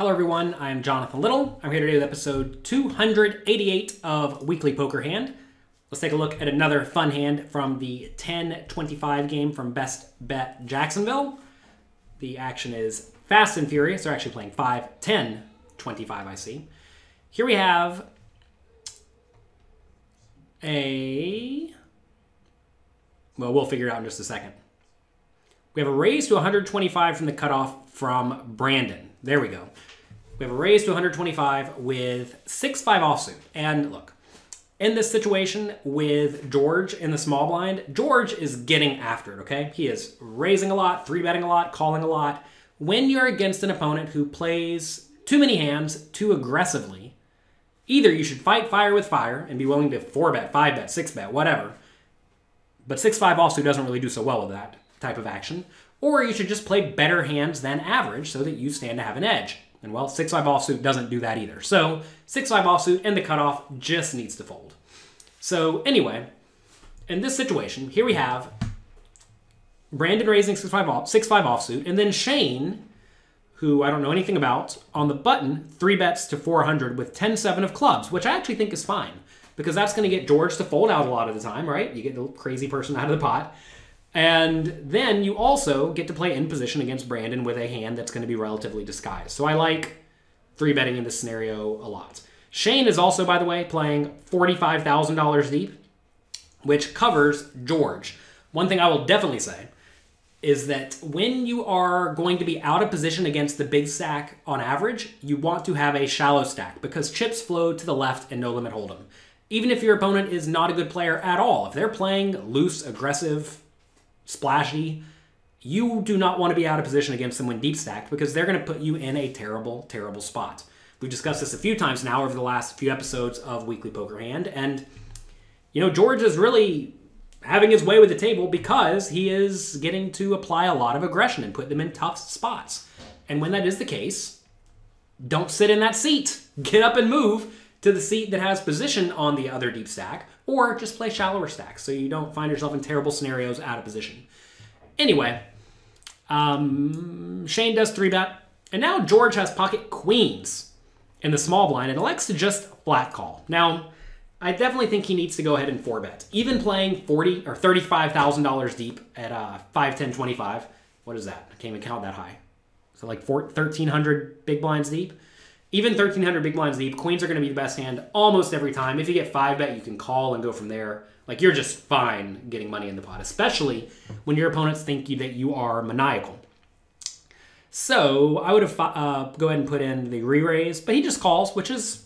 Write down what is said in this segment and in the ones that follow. Hello everyone, I'm Jonathan Little. I'm here today with episode 288 of Weekly Poker Hand. Let's take a look at another fun hand from the 10-25 game from Best Bet Jacksonville. The action is fast and furious. They're actually playing 5-10-25, I see. Here we have a... well, we'll figure it out in just a second. We have a raise to 125 from the cutoff from Brandon. There we go. We have a raise to 125 with 6-5 offsuit. And look, in this situation with George in the small blind, George is getting after it, okay? He is raising a lot, 3-betting a lot, calling a lot. When you're against an opponent who plays too many hands too aggressively, either you should fight fire with fire and be willing to 4-bet, 5-bet, 6-bet, whatever. But 6-5 offsuit doesn't really do so well with that type of action. Or you should just play better hands than average so that you stand to have an edge. And well, 6-5 offsuit doesn't do that either. So 6-5 offsuit and the cutoff just needs to fold. So anyway, in this situation, here we have Brandon raising 6-5 offsuit, and then Shane, who I don't know anything about, on the button, 3-bets to 400 with 10-7 of clubs, which I actually think is fine, because that's going to get George to fold out a lot of the time, right? You get the crazy person out of the pot. And then you also get to play in position against Brandon with a hand that's going to be relatively disguised. So I like 3-betting in this scenario a lot. Shane is also, by the way, playing $45,000 deep, which covers George. One thing I will definitely say is that when you are going to be out of position against the big stack on average, you want to have a shallow stack because chips flow to the left and no limit hold'em. Even if your opponent is not a good player at all, if they're playing loose, aggressive, splashy, you do not want to be out of position against them when deep stacked because they're going to put you in a terrible, terrible spot. We've discussed this a few times now over the last few episodes of Weekly Poker Hand, and you know, George is really having his way with the table because he is getting to apply a lot of aggression and put them in tough spots. And when that is the case, don't sit in that seat. Get up and move to the seat that has position on the other deep stack, or just play shallower stacks so you don't find yourself in terrible scenarios out of position. Anyway, Shane does 3-bet, and now George has pocket queens in the small blind and elects to just flat call. Now, I definitely think he needs to go ahead and 4-bet. Even playing $35,000 deep at 5-10-25, what is that? I can't even count that high. So like 1,300 big blinds deep? Even 1,300 big blinds deep, queens are going to be the best hand almost every time. If you get 5-bet, you can call and go from there. Like, you're just fine getting money in the pot, especially when your opponents think that you are maniacal. So I would have go ahead and put in the re-raise, but he just calls, which is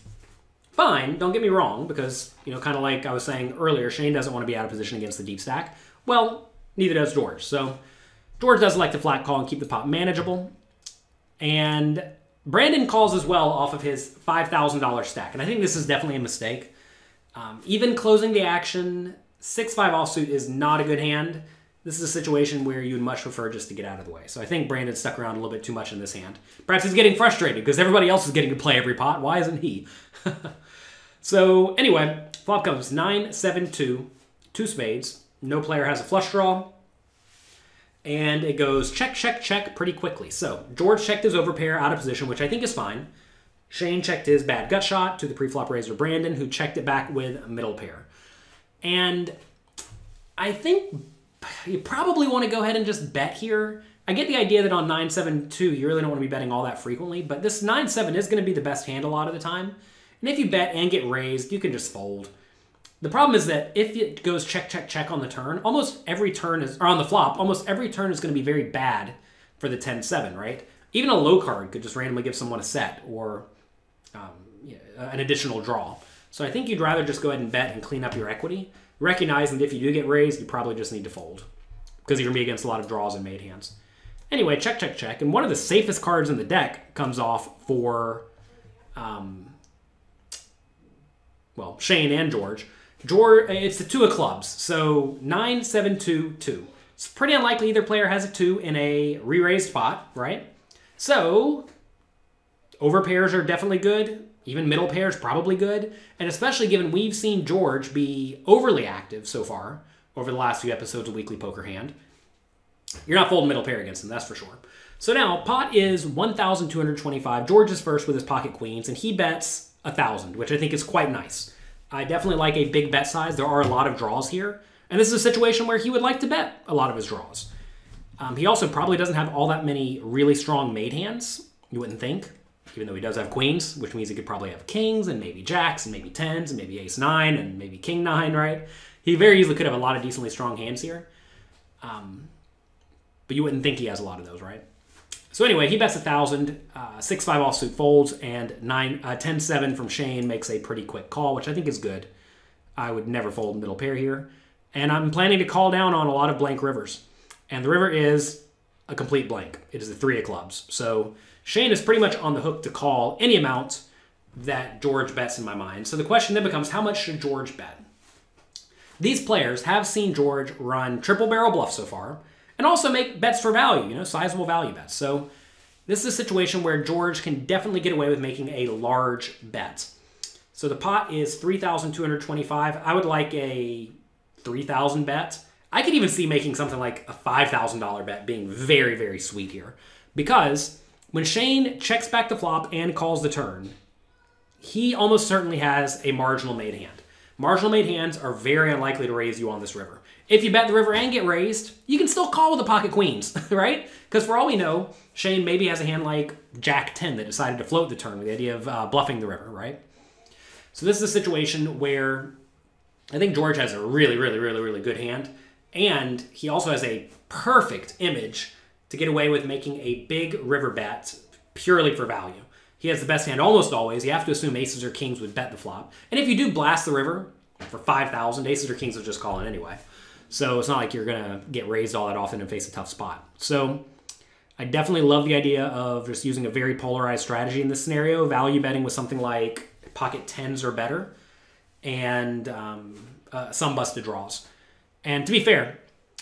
fine. Don't get me wrong, because, you know, kind of like I was saying earlier, Shane doesn't want to be out of position against the deep stack. Well, neither does George. So George does like to flat call and keep the pot manageable. And Brandon calls as well off of his $5,000 stack, and I think this is definitely a mistake. Even closing the action, 6-5 offsuit is not a good hand. This is a situation where you would much prefer just to get out of the way. So I think Brandon stuck around a little bit too much in this hand. Perhaps he's getting frustrated because everybody else is getting to play every pot. Why isn't he? So anyway, flop comes 9-7-2, 2 spades. No player has a flush draw. And it goes check, check, check pretty quickly. So George checked his overpair out of position, which I think is fine. Shane checked his bad gut shot to the preflop raiser Brandon, who checked it back with a middle pair. And I think you probably want to go ahead and just bet here. I get the idea that on 9-7-2, you really don't want to be betting all that frequently, but this 9-7 is going to be the best hand a lot of the time. And if you bet and get raised, you can just fold. The problem is that if it goes check, check, check on the turn, almost every turn is, or on the flop, almost every turn is going to be very bad for the 10-7, right? Even a low card could just randomly give someone a set or an additional draw. So I think you'd rather just go ahead and bet and clean up your equity, recognizing that if you do get raised, you probably just need to fold because you're going to be against a lot of draws and made hands. Anyway, check, check, check. And one of the safest cards in the deck comes off for, well, Shane and George. It's the 2 of clubs, so 9-7-2-2. It's pretty unlikely either player has a 2 in a re-raised pot, right? So overpairs are definitely good. Even middle pairs probably good. And especially given we've seen George be overly active so far over the last few episodes of Weekly Poker Hand, you're not folding middle pair against him, that's for sure. So now, pot is 1,225. George is first with his pocket queens, and he bets 1,000, which I think is quite nice. I definitely like a big bet size. There are a lot of draws here, and this is a situation where he would like to bet a lot of his draws. He also probably doesn't have all that many really strong made hands, you wouldn't think, even though he does have queens, which means he could probably have kings and maybe jacks and maybe tens and maybe ace-9 and maybe king-9, right? He very easily could have a lot of decently strong hands here. But you wouldn't think he has a lot of those, right? So anyway, he bets 1,000, 6-5 offsuit folds, and 10-7 from Shane makes a pretty quick call, which I think is good. I would never fold middle pair here. And I'm planning to call down on a lot of blank rivers. And the river is a complete blank. It is the 3 of clubs. So Shane is pretty much on the hook to call any amount that George bets in my mind. So the question then becomes, how much should George bet? These players have seen George run triple barrel bluff so far and also make bets for value, you know, sizable value bets. So this is a situation where George can definitely get away with making a large bet. So the pot is 3,225. I would like a 3,000 bet. I could even see making something like a $5,000 bet being very, very sweet here, because when Shane checks back the flop and calls the turn, he almost certainly has a marginal made hand. Marginal made hands are very unlikely to raise you on this river. If you bet the river and get raised, you can still call with the pocket queens, right? Because for all we know, Shane maybe has a hand like Jack 10 that decided to float the turn with the idea of bluffing the river, right? So this is a situation where I think George has a really, really, really, really good hand. And he also has a perfect image to get away with making a big river bet purely for value. He has the best hand almost always. You have to assume aces or kings would bet the flop. And if you do blast the river for 5,000, aces or kings will just call it anyway. So it's not like you're going to get raised all that often and face a tough spot. So I definitely love the idea of just using a very polarized strategy in this scenario, value betting with something like pocket 10s or better and some busted draws. And to be fair,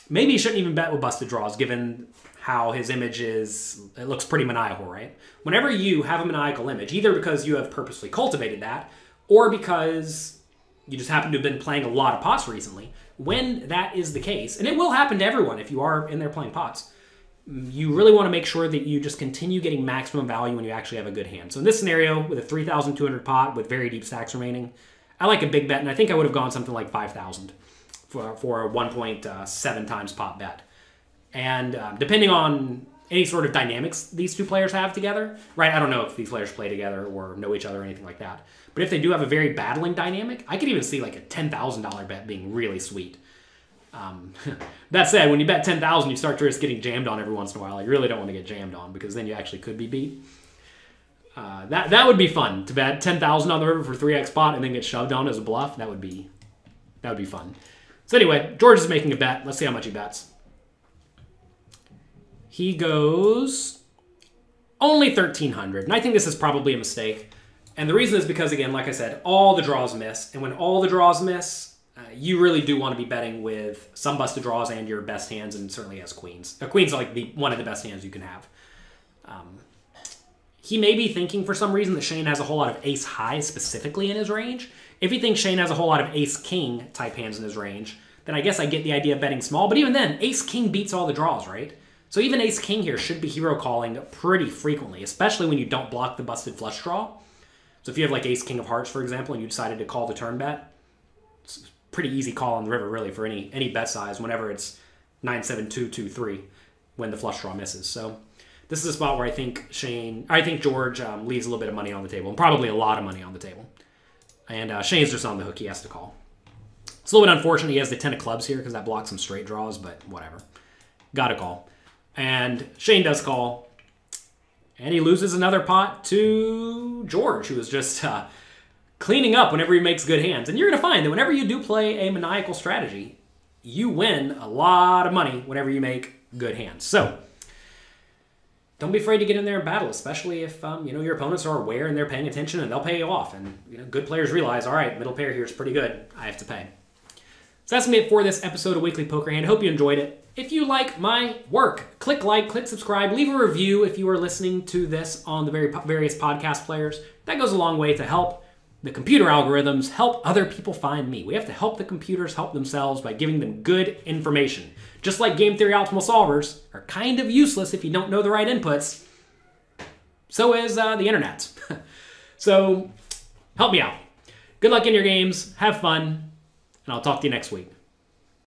maybe he shouldn't even bet with busted draws, given how his image is, it looks pretty maniacal, right? Whenever you have a maniacal image, either because you have purposely cultivated that, or because you just happen to have been playing a lot of pots recently, when that is the case, and it will happen to everyone if you are in there playing pots, you really want to make sure that you just continue getting maximum value when you actually have a good hand. So in this scenario, with a 3,200 pot with very deep stacks remaining, I like a big bet, and I think I would have gone something like 5,000. For a 1.7 times pot bet. And depending on any sort of dynamics these two players have together, right? I don't know if these players play together or know each other or anything like that. But if they do have a very battling dynamic, I could even see like a $10,000 bet being really sweet. That said, when you bet 10,000, you start to risk getting jammed on every once in a while. You really don't want to get jammed on because then you actually could be beat. That would be fun to bet 10,000 on the river for 3x pot and then get shoved on as a bluff. That would be fun. So anyway, George is making a bet. Let's see how much he bets. He goes only 1,300. And I think this is probably a mistake. And the reason is because, again, like I said, all the draws miss. And when all the draws miss, you really do want to be betting with some busted draws and your best hands, and certainly as queens. Queens are like one of the best hands you can have. He may be thinking for some reason that Shane has a whole lot of ace high specifically in his range. If you think Shane has a whole lot of ace-king type hands in his range, then I guess I get the idea of betting small. But even then, ace-king beats all the draws, right? So even ace-king here should be hero calling pretty frequently, especially when you don't block the busted flush draw. So if you have like ace-king of hearts, for example, and you decided to call the turn bet, it's a pretty easy call on the river, really, for any bet size whenever it's 9-7-2-2-3 when the flush draw misses. So this is a spot where I think George leaves a little bit of money on the table, and probably a lot of money on the table. And Shane's just on the hook. He has to call. It's a little bit unfortunate he has the 10 of clubs here because that blocks some straight draws, but whatever. Got to call. And Shane does call. And he loses another pot to George, who is just cleaning up whenever he makes good hands. And you're going to find that whenever you do play a maniacal strategy, you win a lot of money whenever you make good hands. So don't be afraid to get in there and battle, especially if your opponents are aware and they're paying attention and they'll pay you off. And good players realize, all right, middle pair here is pretty good. I have to pay. So that's going to be it for this episode of Weekly Poker Hand. Hope you enjoyed it. If you like my work, click like, click subscribe, leave a review if you are listening to this on the various podcast players. That goes a long way to help the computer algorithms help other people find me. We have to help the computers help themselves by giving them good information. Just like game theory optimal solvers are kind of useless if you don't know the right inputs, so is the internet. So help me out. Good luck in your games. Have fun. And I'll talk to you next week.